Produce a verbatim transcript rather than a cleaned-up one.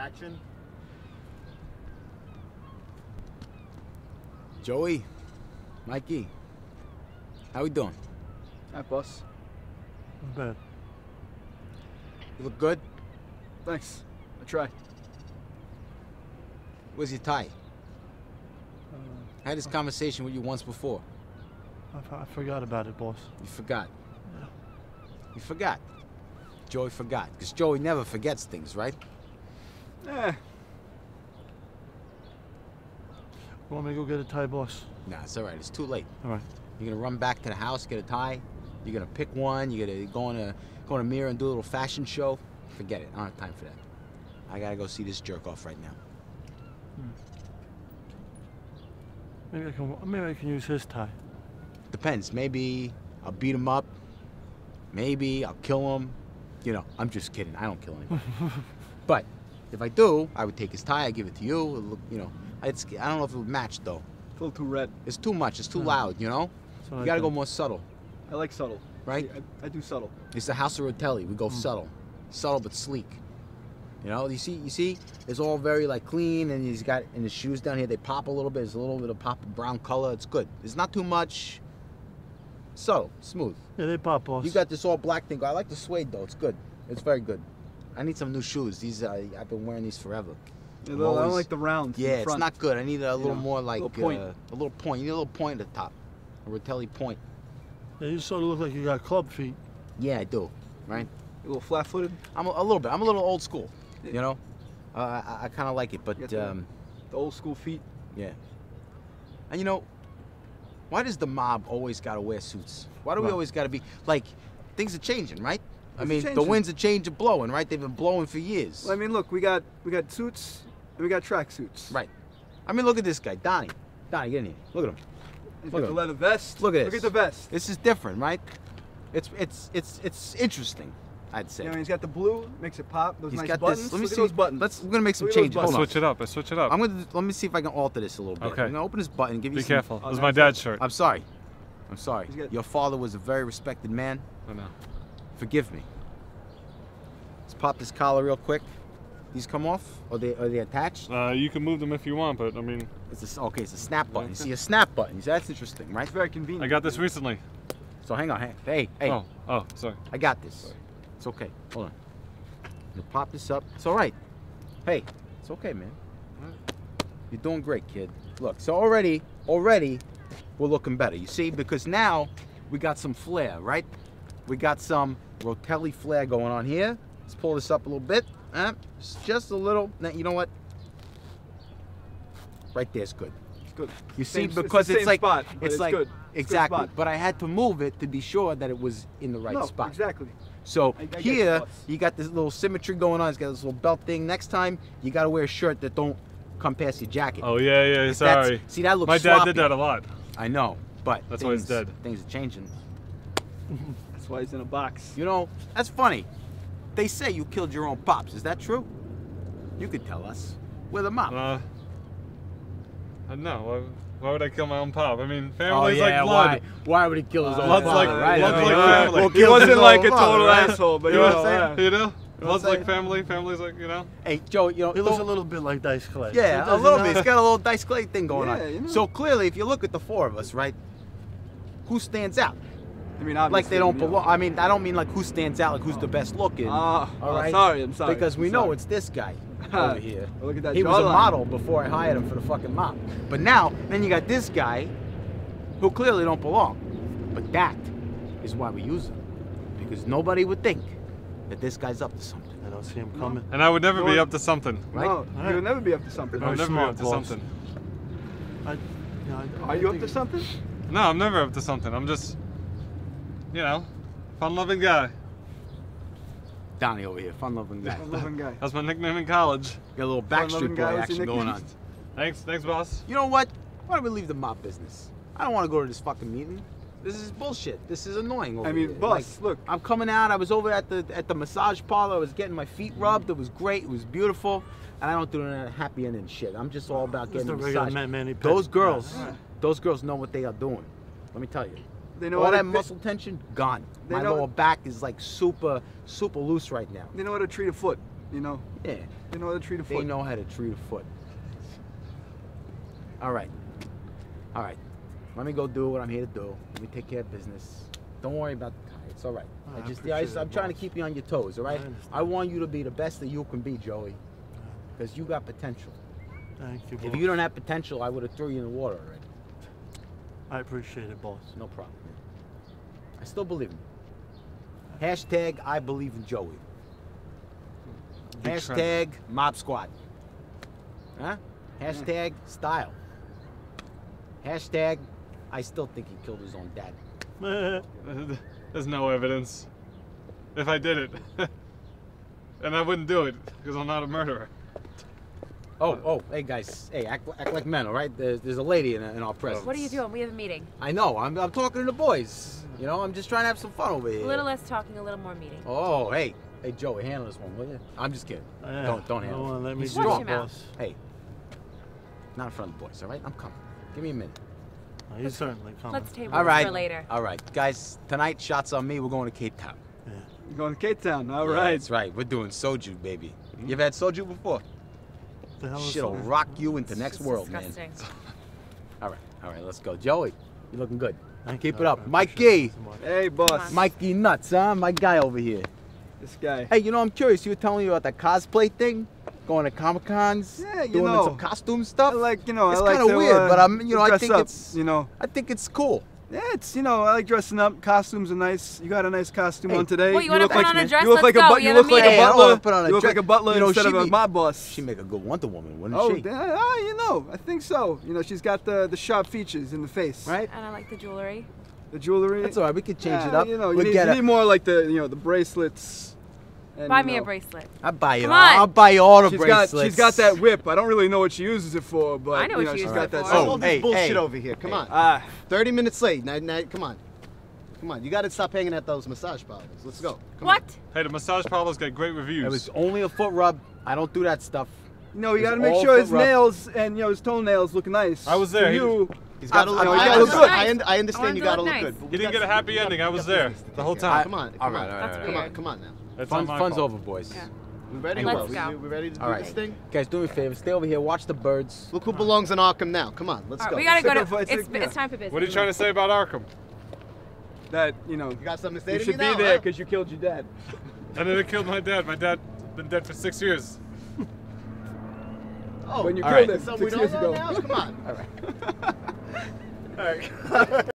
Action. Joey, Mikey, how we doing? Hi, boss. Not bad. You look good? Thanks. I tried. Where's your tie? Uh, I had this I, conversation with you once before. I, I forgot about it, boss. You forgot? Yeah. You forgot. Joey forgot. Because Joey never forgets things, right? Eh. You want me to go get a tie, boss? Nah, it's all right. It's too late. All right. You're going to run back to the house, get a tie. You're going to pick one. You're going to go in a, go in a mirror and do a little fashion show. Forget it. I don't have time for that. I got to go see this jerk off right now. Hmm. Maybe I can, maybe I can use his tie. Depends. Maybe I'll beat him up. Maybe I'll kill him. You know, I'm just kidding. I don't kill anybody. But if I do, I would take his tie. I give it to you. It'll look, you know, it's, I don't know if it would match though. It's a little too red. It's too much. It's too uh, loud. You know, you I gotta think. go more subtle. I like subtle. Right? See, I, I do subtle. It's the House of Rotelli. We go mm. subtle, subtle but sleek. You know, you see, you see, it's all very like clean, and he's got and his shoes down here. They pop a little bit. There's a little bit of pop of brown color. It's good. It's not too much. Subtle, smooth. Yeah, they pop off. You got this all black thing. I like the suede though. It's good. It's very good. I need some new shoes. These uh, I've been wearing these forever. Yeah, always, I don't like the round. Yeah, it's not good. I need a little yeah. more like a little point. Uh, a little point. You need a little point at the top, a Rotelli point. Yeah, you sort of look like you got club feet. Yeah, I do. Right? You a little flat-footed. I'm a, a little bit. I'm a little old school. You know, uh, I, I kind of like it, but the, um, the old school feet. Yeah. And you know. Why does the mob always gotta wear suits? Why do we right. always gotta be like? Things are changing, right? Things I mean, the winds are changing, blowing, right? They've been blowing for years. Well, I mean, look, we got we got suits and we got track suits. Right. I mean, look at this guy, Donnie. Donnie, get in here. Look at him. He's got the leather vest. Look at this. Look at the vest. This is different, right? It's it's it's it's interesting, I'd say. You know, he's got the blue, makes it pop. Those he's nice got buttons. This. Let me look see those buttons. Let's. We're gonna make some look changes. Hold on. Switch it up. I switch it up. I'm gonna. Let me see if I can alter this a little bit. Okay. I'm gonna open this button. Give you. Be some, careful. This oh, is my dad's shirt. I'm sorry. I'm sorry. Your father was a very respected man. I know. Forgive me. Let's pop this collar real quick. These come off? Are they are they attached? Uh, you can move them if you want, but I mean. It's a, okay. It's a snap button. You see a snap button. See, that's interesting, right? It's very convenient. I got this recently. So hang on. Hang, hey. Hey. Oh. Oh. Sorry. I got this. Sorry. It's okay. Hold on. You pop this up. It's all right. Hey, it's okay, man. All right. You're doing great, kid. Look, so already, already, we're looking better. You see, because now we got some flair, right? We got some Rotelli flair going on here. Let's pull this up a little bit. Uh, just a little. Now, you know what? Right there's good. It's good. You see, same, because it's, it's like spot, it's, it's like good. Exactly. Good but I had to move it to be sure that it was in the right no, spot. Exactly. So I, I here, you got this little symmetry going on. It's got this little belt thing. Next time, you got to wear a shirt that don't come past your jacket. Oh, yeah, yeah, sorry. See, that looks My dad sloppy. did that a lot. I know, but that's things, why he's dead. Things are changing. That's why he's in a box. You know, that's funny. They say you killed your own pops. Is that true? You could tell us. We're the mob. Uh, I don't know. I... Why would I kill my own pop? I mean, family's oh, yeah, like blood. Why? why would he kill his uh, own blood's father, like, right? blood's yeah, like right. family. Well, he wasn't like a total right? asshole, but you know what I'm saying? You know? Blood's like family, family's like, you know? Hey, Joe, you know, he looks a little bit like Dice Clay. Yeah, so a little know. bit. He's got a little Dice Clay thing going yeah, on. You know. So clearly, if you look at the four of us, right, who stands out? I mean, obviously. Like they don't belong. I mean, I don't mean like who stands out, like who's oh. the best looking. Oh, all right? I'm sorry, I'm sorry. Because we I'm know sorry. it's this guy. Over here. Look at that he jawline. was a model before I hired him for the fucking mop. But now, then you got this guy who clearly don't belong. But that is why we use him. Because nobody would think that this guy's up to something. I don't see him coming. And I would never You're, be up to something. Right? No, right. you would never be up to something. I would never be up to balls. something. I, you know, I, I Are you up to something? No, I'm never up to something. I'm just, you know, fun-loving guy. Donnie over here, fun-loving guy. Fun-loving guy. That's my nickname in college. Got a little Backstreet Boy action going on. Thanks, thanks, boss. You know what? Why don't we leave the mob business? I don't want to go to this fucking meeting. This is bullshit. This is annoying. Over I mean, here. boss, like, look. I'm coming out. I was over at the at the massage parlor. I was getting my feet rubbed. It was great. It was beautiful. And I don't do any happy ending shit. I'm just all about getting a massage. Man, man, those girls, yeah. those girls know what they are doing. Let me tell you. They know All that muscle tension, gone. They My lower back is like super, super loose right now. They know how to treat a foot. you know? Yeah. They know how to treat a foot. They know how to treat a foot. All right. All right. Let me go do what I'm here to do. Let me take care of business. Don't worry about the tie. It's all right. Oh, I just, I I just, I'm trying to keep you on your toes, all right? I, I want you to be the best that you can be, Joey, because you got potential. Thank you, boss. If you don't have potential, I would have threw you in the water already. I appreciate it, boss. No problem. I still believe in you. Hashtag I believe in Joey. Big Hashtag trend. Mob Squad. Huh? Hashtag mm. style. Hashtag I still think he killed his own dad. There's no evidence. If I did it. And I wouldn't do it, because I'm not a murderer. Oh, oh, hey guys, hey, act, act like men, all right? There's, there's a lady in, in our presence. What are you doing? We have a meeting. I know, I'm, I'm talking to the boys. You know, I'm just trying to have some fun over here. A little less talking, a little more meeting. Oh, hey, hey, Joey, handle this one, will you? I'm just kidding. Uh, don't, don't handle no, it. Let me He's strong, boss. Hey, not in front of the boys, all right? I'm coming. Give me a minute. Oh, you're certainly coming. Let's table all right. this for later. All right, guys, tonight, shots on me, we're going to Cape Town. Yeah. We're going to Cape Town, all yeah, right. That's right, we're doing soju, baby. Mm-hmm. You ever had soju before? Shit'll rock you into it's next world, disgusting. man. All right, all right, let's go. Joey, you're looking good. Thank Keep you. it up. Mikey! Hey, boss. Mikey nuts, huh? My guy over here. This guy. Hey, you know, I'm curious. You were telling me about that cosplay thing? Going to Comic-Cons? Yeah, you doing know. Doing some costume stuff? I like, you know, it's I like It's kind of weird, uh, but I'm, you know, I think up, it's, you know. I think it's cool. Yeah, it's, you know, I like dressing up. Costumes are nice. You got a nice costume hey. on today. Well, you, you want to put like, on a dress? You look Let's like go. a, you look like a butler. You look like a butler you know, instead of a mob boss. She'd make a good Wonder Woman, wouldn't oh, she? Oh, you know, I think so. You know, she's got the, the sharp features in the face. Right? And I like the jewelry. The jewelry? That's all right. We could change yeah, it up. You know, you, we'll need, get you need more like the, you know, the bracelets. And, buy you know, me a bracelet. I'll buy you. I'll buy you all the she's bracelets. Got, she's got that whip. I don't really know what she uses it for, but I know you what know, she uses got it that for. Oh, hey, this bullshit hey, over here. Come hey, on. Uh, Thirty minutes late. Night, night. Come on. Come on. You got to stop hanging at those massage parlors. Let's go. Come what? On. Hey, the massage parlors got great reviews. It was only a foot rub. I don't do that stuff. No, you got to make sure his rub. nails and you know his toenails look nice. I was there. You. He's got to look, I, I, look good. I, I understand I you got to look nice. good. You didn't get a happy ending. I was there the whole time. Come on. Come on. Come on. Come on now. Fun, fun's fault. over, boys. Yeah. We ready? Let's we, go. We, we ready to All do right. this thing? Guys, do me a favor. Stay over here. Watch the birds. Look who belongs in Arkham now. Come on, let's All go. Right, we gotta let's go to. It's, yeah. it's time for business. What are you trying to say about Arkham? That you know. You got something to say you to me You should be now, there because huh? you killed your dad. I never killed my dad. My dad's been dead for six years. oh, when you All killed right. him so six we don't years know ago. Now? Come on. All right. All right.